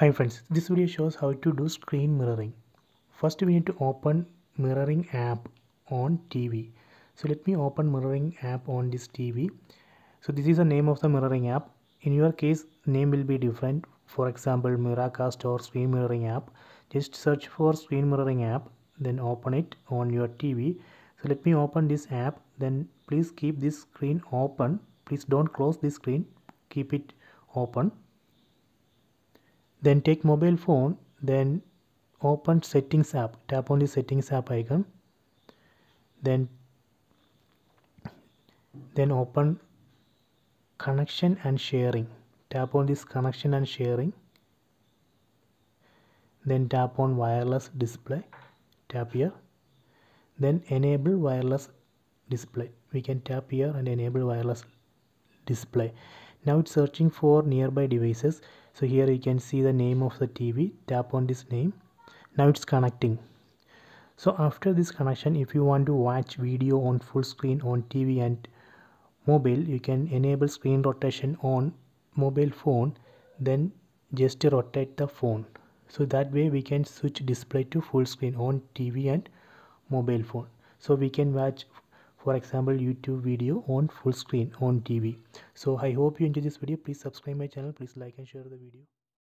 Hi friends, this video shows how to do screen mirroring. First we need to open mirroring app on TV. So let me open mirroring app on this TV. So this is the name of the mirroring app. In your case name will be different. For example Miracast or screen mirroring app. Just search for screen mirroring app, then open it on your TV. So let me open this app, then please keep this screen open. Please don't close this screen, keep it open. Then take mobile phone, then open settings app, tap on the settings app icon, then open connection and sharing, tap on this connection and sharing, then tap on wireless display, tap here, then enable wireless display. We can tap here and enable wireless display. Now it's searching for nearby devices. So here you can see the name of the TV. Tap on this name. Now it's connecting. So after this connection, if you want to watch video on full screen on TV and mobile, you can enable screen rotation on mobile phone. Then just rotate the phone. So that way we can switch display to full screen on TV and mobile phone. So we can watch, for example, YouTube video on full screen on TV. So I hope you enjoyed this video. Please subscribe my channel. Please like and share the video.